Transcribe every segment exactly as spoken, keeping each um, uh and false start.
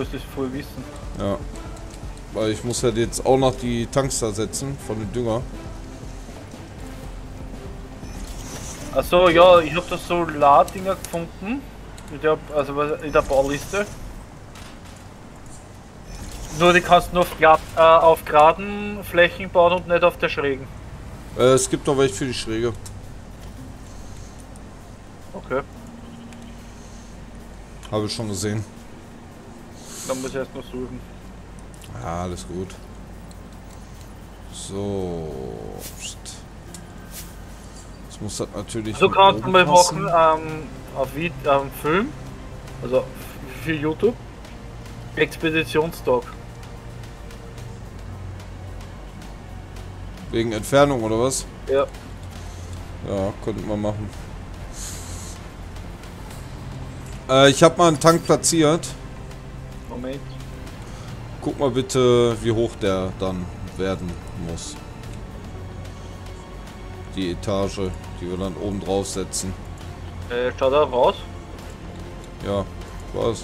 müsste ich voll wissen. Ja. Weil ich muss halt jetzt auch noch die Tanks da setzen von dem Dünger. Achso, ja, ich habe das Solar-Dinger gefunden. Ich hab, also in der Bauliste. Nur die kannst du nur auf, grad, äh, auf geraden Flächen bauen und nicht auf der schrägen. Äh, es gibt noch welche für die Schräge. Okay. Habe ich schon gesehen. Dann muss ich erst noch suchen. Ja, alles gut. So. Das muss das natürlich. So kannst du mal machen ähm, auf ähm, Film, also für YouTube, Expeditionstag. Wegen Entfernung oder was? Ja. Ja, könnten wir machen. Äh, ich habe mal einen Tank platziert. Moment. Guck mal bitte, wie hoch der dann werden muss. Die Etage, die wir dann oben drauf setzen. Äh, schaut da raus? Ja, was?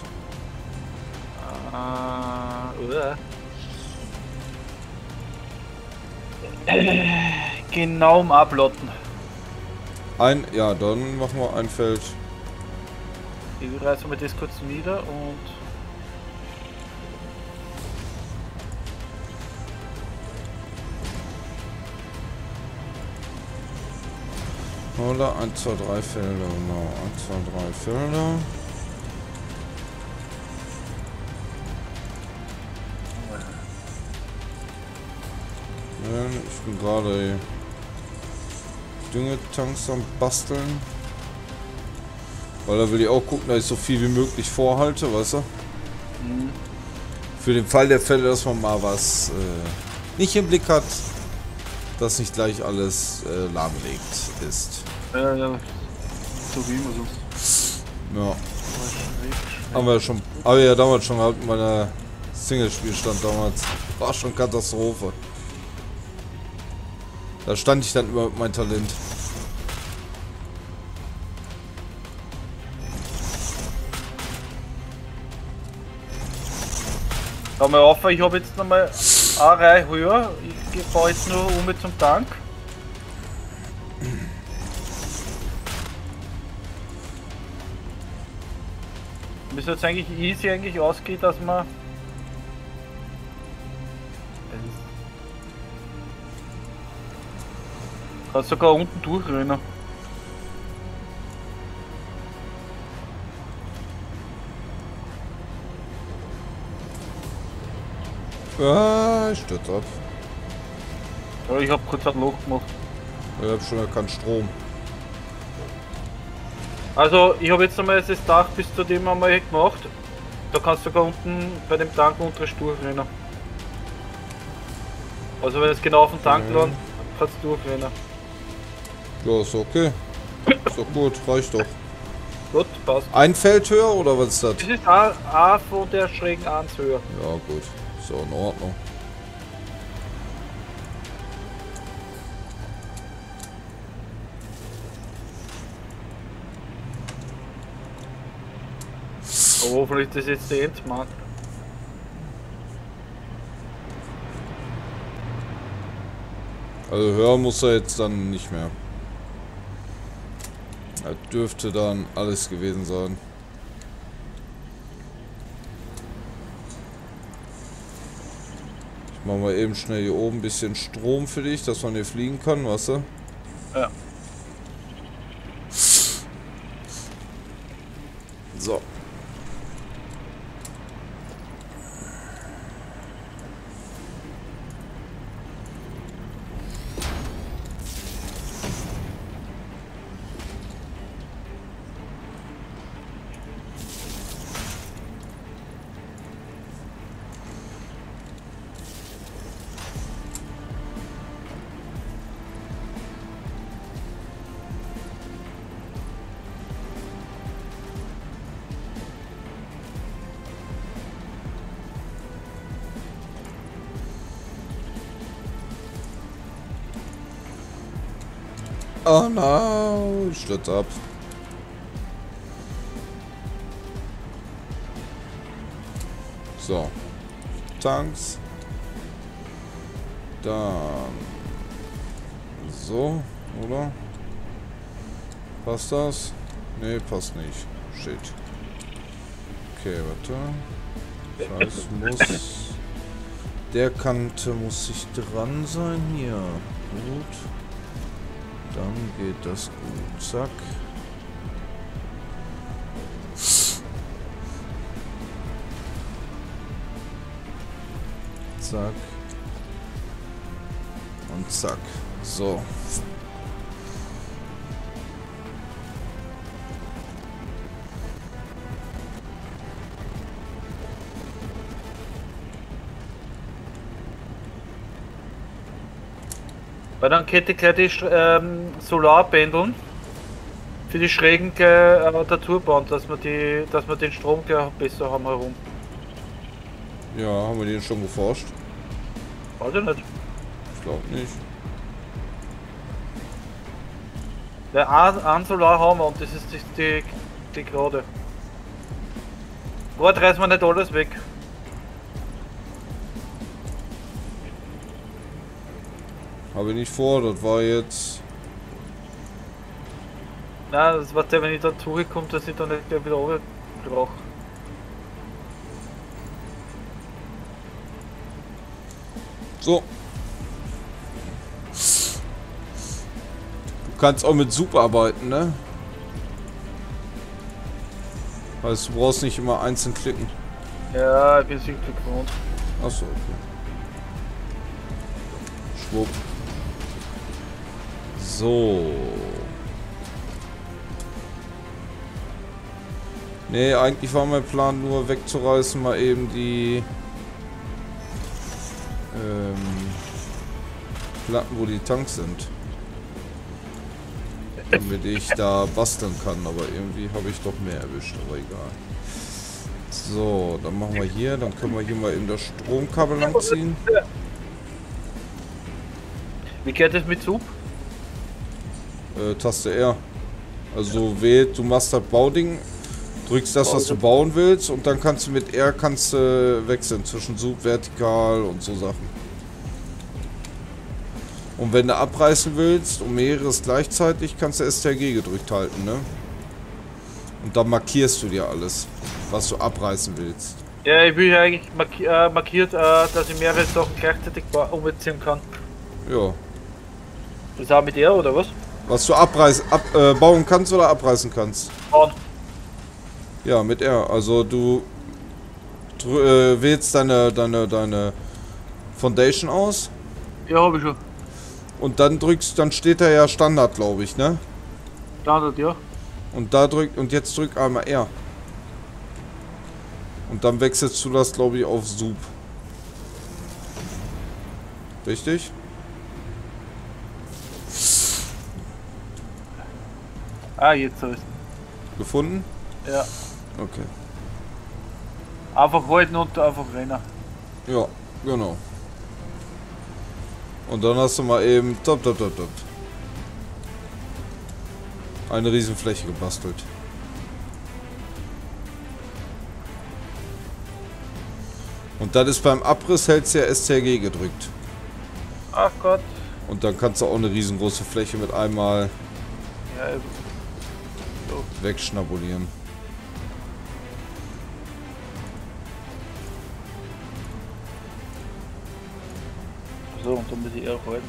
Äh, genau um Ablotten. Ein, ja, dann machen wir ein Feld. Ich reiße mir das kurz nieder und... Oder eins, zwei, drei Felder, genau. eins, zwei, drei Felder. Ich bin gerade Düngetanks am Basteln. Weil da will ich auch gucken, dass ich so viel wie möglich vorhalte, weißt du? Mhm. Für den Fall der Fälle, dass man mal was äh, nicht im Blick hat, dass nicht gleich alles äh, lahmgelegt ist. Ja, ja. So wie immer sonst. Ja. Haben wir ja schon. Aber ja, damals schon gehabt, in meiner Singlespielstand damals. War schon Katastrophe. Da stand ich dann über mein Talent. Schau mal auf, ich habe jetzt nochmal eine Reihe höher. Ich baue jetzt nur um mit zum Tank. Müsste jetzt eigentlich easy eigentlich ausgehen, dass man... Kannst sogar unten durchrennen. Ah, ich stürze ab. Aber ich hab kurz ein Loch gemacht. Ich hab schon keinen Strom. Also, ich habe jetzt einmal das Dach bis zu dem einmal gemacht. Da kannst du sogar unten bei dem Tank unter durchrennen. Also, wenn es genau auf den Tank okay. Landet, kannst du durchrennen. Ja, ist okay. Ist doch gut, reicht doch. Gut, passt. Ein Feld höher oder was ist das? Das ist A, A von der schrägen eins höher. Ja, gut. So, in Ordnung. Aber hoffentlich ist das jetzt der Endmarkt. Also höher muss er jetzt dann nicht mehr. Das dürfte dann alles gewesen sein. Machen wir eben schnell hier oben ein bisschen Strom für dich, dass man hier fliegen kann, weißt du? Ja. So. Oh no, ich stürze ab. So. Tanks. Dann. So, oder? Passt das? Ne, passt nicht. Shit. Okay, warte. Das heißt, muss... Der Kante muss sich dran sein hier. Gut. Dann geht das gut. Zack. Zack. Und zack. So. Weil dann könnte ich gleich die ähm, Solarpendeln für die Schrägen gleich äh, der Tour bauen, dass wir, die, dass wir den Strom gleich besser haben herum. Ja, haben wir den schon geforscht? Weiß ich nicht. Ich glaube nicht. Der ein Solar haben wir und das ist die, die, die Gerade. Gerade reißen wir nicht alles weg. Habe ich nicht vor, das war jetzt... Nein, das war der, wenn ich da zurückkomme, dass ich da nicht wieder runter brauche. So. Du kannst auch mit Super arbeiten, ne? Weißt du, du brauchst nicht immer einzeln klicken. Ja, ich bin sicher gewohnt. Achso, okay. Schwupp. So. Nee, eigentlich war mein Plan nur wegzureißen, mal eben die ähm, Platten, wo die Tanks sind. Damit ich da basteln kann, aber irgendwie habe ich doch mehr erwischt, aber egal. So, dann machen wir hier, dann können wir hier mal eben das Stromkabel langziehen. Wie geht das mit Sub? Taste R. Also wählt, du machst das Bauding, drückst das, was du bauen willst, und dann kannst du mit R kannst du wechseln zwischen Sub, Vertikal und so Sachen. Und wenn du abreißen willst, um mehreres gleichzeitig, kannst du S T R G gedrückt halten, ne? Und dann markierst du dir alles, was du abreißen willst. Ja, ich will eigentlich marki äh, markiert, äh, dass ich mehrere Sachen gleichzeitig umziehen kann. Ja. Das auch mit R oder was? Was du abreißen, ab, äh, bauen kannst oder abreißen kannst? Bauen. Ja, mit R. Also du äh, wählst deine, deine, deine Foundation aus. Ja, habe ich schon. Und dann drückst, dann steht da ja Standard, glaube ich, ne? Standard, ja. Und da drückt, und jetzt drück einmal R. Und dann wechselst du das, glaube ich, auf Sub. Richtig? Ah, jetzt habe ich es. Gefunden? Ja. Okay. Einfach halten und einfach rennen. Ja, genau. Und dann hast du mal eben top, top, top, top. Eine Riesenfläche gebastelt. Und dann ist beim Abriss hältst du ja S T R G gedrückt. Ach Gott. Und dann kannst du auch eine riesengroße Fläche mit einmal ja, eben. So. Wegschnabulieren. So, und dann muss ich eher halten.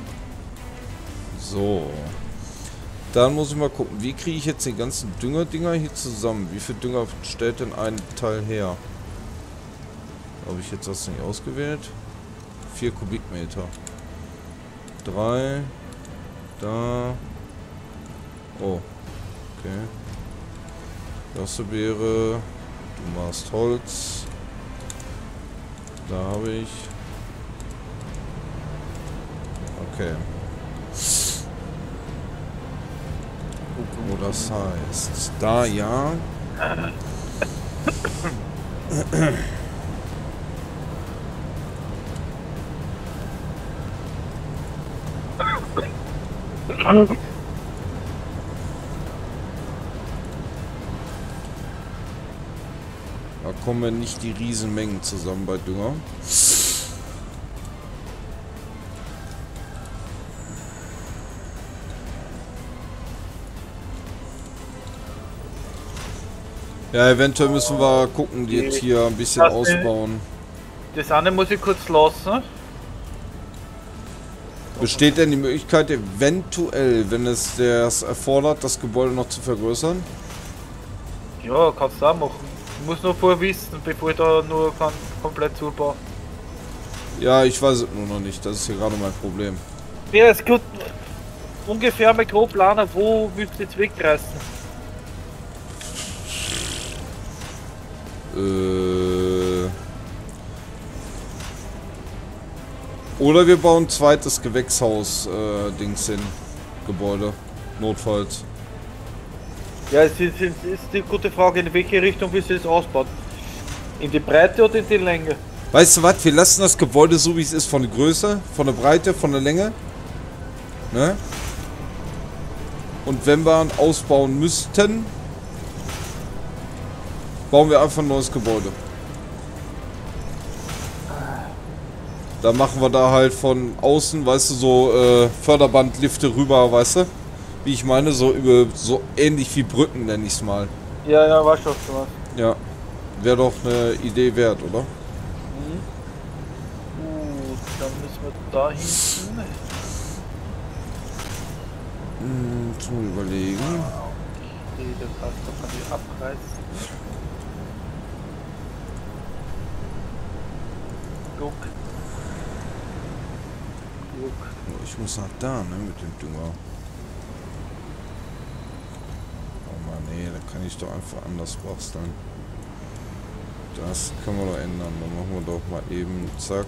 So. Dann muss ich mal gucken, wie kriege ich jetzt die ganzen Düngerdinger hier zusammen? Wie viel Dünger stellt denn ein Teil her? Habe ich jetzt das nicht ausgewählt? vier Kubikmeter. drei. Da. Oh. Okay. Das wäre... Du machst Holz. Da habe ich... Okay. Oh, das heißt, da ja. Da bekommen nicht die Riesenmengen zusammen bei Dünger. Ja, eventuell müssen wir gucken, die jetzt hier ein bisschen das ausbauen. Das andere muss ich kurz lassen. Besteht denn die Möglichkeit, eventuell, wenn es das erfordert, das Gebäude noch zu vergrößern? Ja, kannst du auch machen. Ich muss nur vorwissen, bevor ich da nur kann, komplett super. Ja, ich weiß es nur noch nicht. Das ist hier gerade mein Problem. Ja, es gibt ungefähr mal grob planen, wo willst du jetzt wegreißen? Äh... Oder wir bauen ein zweites Gewächshaus-Dings äh, hin. Gebäude. Notfalls. Ja, es ist, ist die gute Frage, in welche Richtung willst du das ausbauen? In die Breite oder in die Länge? Weißt du was, wir lassen das Gebäude so wie es ist, von der Größe, von der Breite, von der Länge. Ne? Und wenn wir ausbauen müssten, bauen wir einfach ein neues Gebäude. Da machen wir da halt von außen, weißt du, so äh, Förderbandlifte rüber, weißt du? Wie ich meine, so über so ähnlich wie Brücken nenne ich es mal. Ja, ja, war schon sowas. Ja. Wäre doch eine Idee wert, oder? Mhm. Gut, dann müssen wir da hinten. Hm, zum Überlegen. Okay, das heißt, da kann ich abreißen. Guck. Ich muss nach da, ne, mit dem Dünger. Oh Mann, nee, da kann ich doch einfach anders basteln. Das können wir doch ändern. Dann machen wir doch mal eben, zack.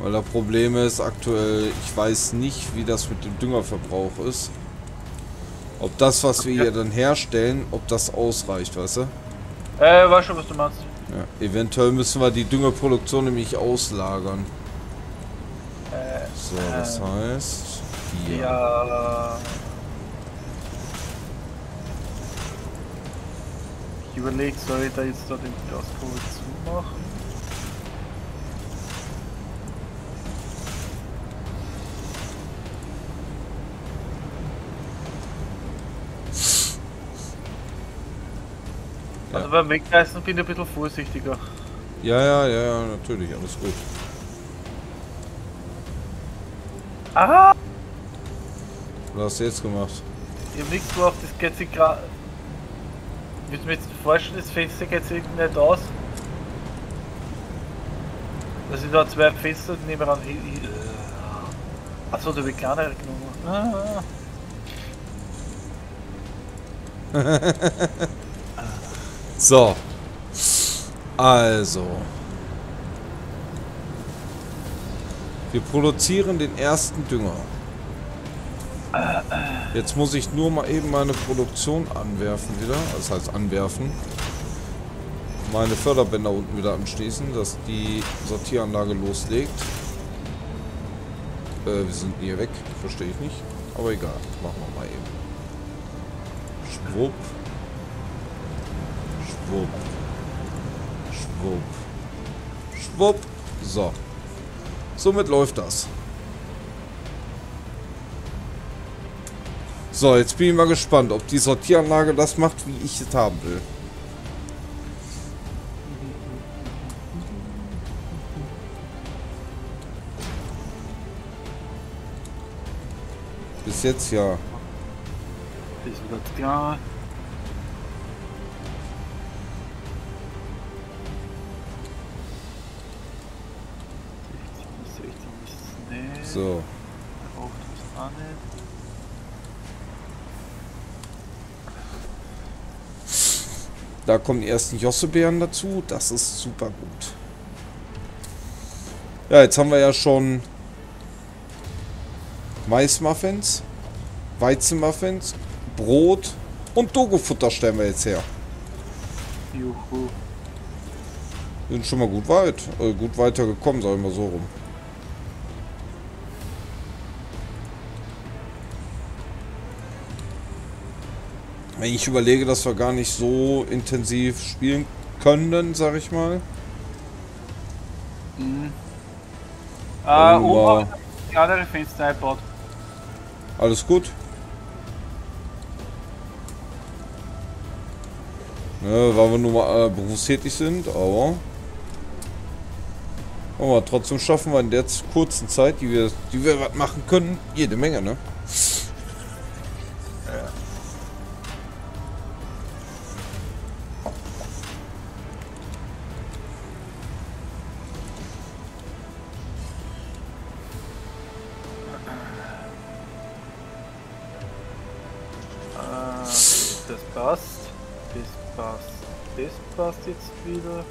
Weil das Problem ist aktuell, ich weiß nicht, wie das mit dem Düngerverbrauch ist. Ob das, was wir hier dann herstellen, ob das ausreicht, weißt du? Äh, weiß schon, was du meinst. Ja, eventuell müssen wir die Düngerproduktion nämlich auslagern. Äh, so, das äh, heißt... Hier. Ja... Ich überlege, soll ich da jetzt noch den Gaskurve zumachen? Also beim Wegreißen bin ich ein bisschen vorsichtiger. Ja, ja, ja, ja, natürlich, alles gut. Aha! Was hast du jetzt gemacht? Ich hab nichts gemacht, das geht sich gerade... Willst du mir jetzt vorstellen, das Fenster geht sich nicht aus? Da sind da zwei Fenster nebenan... Achso, da habe ich kleinere genommen. Ah. So, also, wir produzieren den ersten Dünger. Jetzt muss ich nur mal eben meine Produktion anwerfen wieder, das heißt anwerfen. Meine Förderbänder unten wieder anschließen, dass die Sortieranlage loslegt. Äh, wir sind hier weg, verstehe ich nicht, aber egal, machen wir mal eben. Schwupp. Schwupp. Schwupp. Schwupp. So. Somit läuft das. So, jetzt bin ich mal gespannt, ob die Sortieranlage das macht, wie ich es haben will. Bis jetzt ja. Bis jetzt ja. So. Da kommen die ersten Jossebeeren dazu. Das ist super gut. Ja, jetzt haben wir ja schon Maismuffins, Weizenmuffins, Brot und Dogo-Futter stellen wir jetzt her. Juhu. Wir sind schon mal gut weit, äh, gut weitergekommen, sagen wir mal so rum. Wenn ich überlege, dass wir gar nicht so intensiv spielen können, sag ich mal. Mhm. Äh, oben die andere Fenster eingebaut. Alles gut. Ne, weil wir nur mal äh, berufstätig sind, aber... Aber trotzdem schaffen wir in der kurzen Zeit, die wir, die wir was machen können, jede Menge, ne? Jetzt wieder.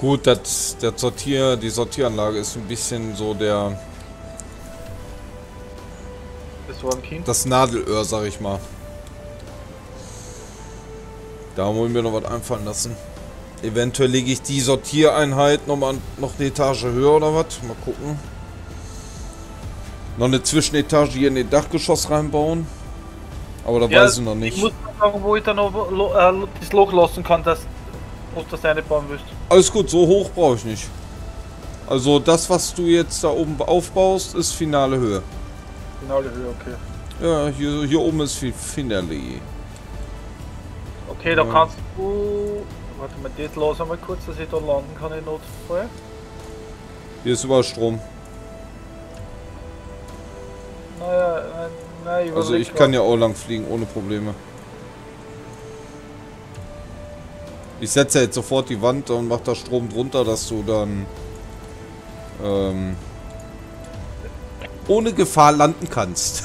Gut, das, das Sortier, die Sortieranlage ist ein bisschen so der... Das war ein Kind? Das Nadelöhr, sag ich mal. Da wollen wir noch was einfallen lassen. Eventuell lege ich die Sortiereinheit nochmal noch eine Etage höher oder was. Mal gucken. Noch eine Zwischenetage hier in den Dachgeschoss reinbauen. Aber da ja, weiß ich noch nicht. Ich muss noch sagen, wo ich dann noch äh, das Loch lassen kann, dass du das reinbauen willst. Alles gut, so hoch brauche ich nicht. Also das, was du jetzt da oben aufbaust, ist finale Höhe. Finale Höhe, okay. Ja, hier, hier oben ist viel Finale. Okay, ja. Da kannst du... Warte mal, das los einmal kurz, dass ich da landen kann in Notfall. Hier ist überall Strom. Naja, nein. Nein, also ich kann ja auch lang fliegen, ohne Probleme. Ich setze jetzt sofort die Wand und mache da Strom drunter, dass du dann ähm, ohne Gefahr landen kannst.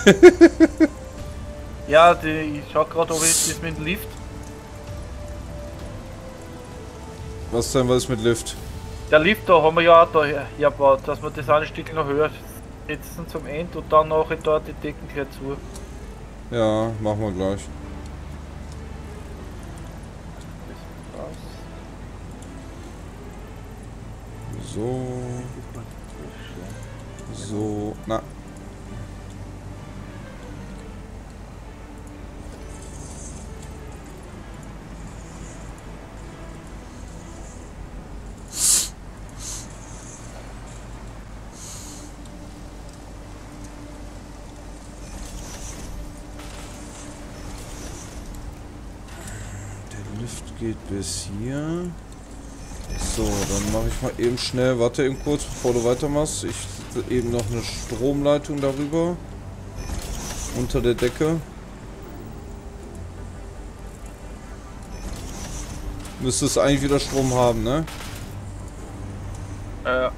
Ja, die, ich schau gerade, ob ich das mit dem Lift. Was denn, was ist mit Lift? Der Lift, da haben wir ja auch da hergebaut, dass wir das ein Stück noch höher setzen zum End und dann noch dort die Decken gleich zu. Ja, machen wir gleich. So. So. Na. Geht bis hier. So, dann mache ich mal eben schnell. Warte eben kurz, bevor du weitermachst. Ich setze eben noch eine Stromleitung darüber. Unter der Decke. Müsste es eigentlich wieder Strom haben, ne? Ja.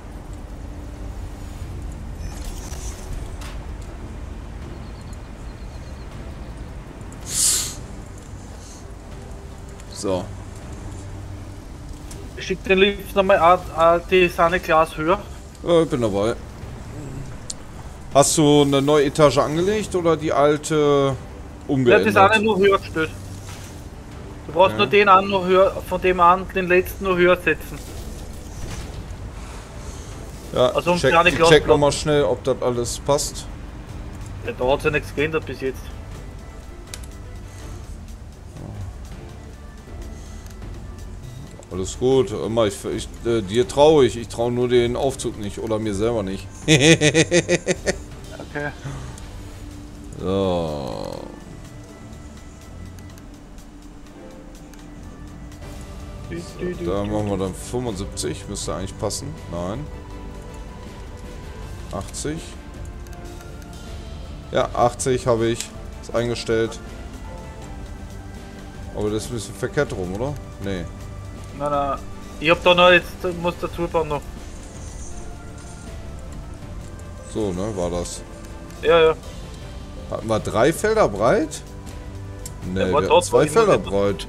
So. Schick den Lift nochmal die Sahne Glas höher. Äh, bin dabei. Hast du eine neue Etage angelegt oder die alte umgeändert? Ja, die Sahne nur höher gestellt. Du brauchst ja nur den an, nur höher, von dem an den letzten nur höher setzen. Ja, also um check, ich check nochmal schnell, ob das alles passt. Ja, da hat sich nichts geändert bis jetzt. Alles gut, immer ich, ich äh, dir traue ich, ich traue nur den Aufzug nicht oder mir selber nicht. Okay. So. So, da machen wir dann fünfundsiebzig, müsste eigentlich passen. Nein. achtzig. Ja, achtzig habe ich. Ist eingestellt. Aber das ist ein bisschen verkehrt rum, oder? Nee. Nein, nein. Ich hab da noch jetzt, muss dazu bauen noch. So, ne, war das. Ja, ja. Hatten wir drei Felder breit? Ne, ja, wir hatten zwei Felder breit.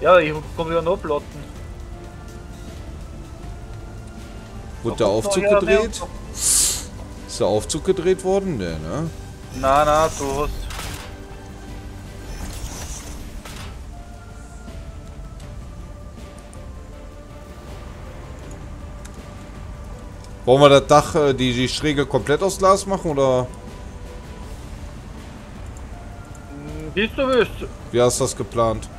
Ja, ich komm wieder noch Platten. Wurde der Aufzug gedreht? Ist der Aufzug gedreht worden? Ne, ne? Nein, nein, du hast... Wollen wir das Dach, die, die Schräge komplett aus Glas machen, oder? Siehst du, wirst du. Wie hast du das geplant?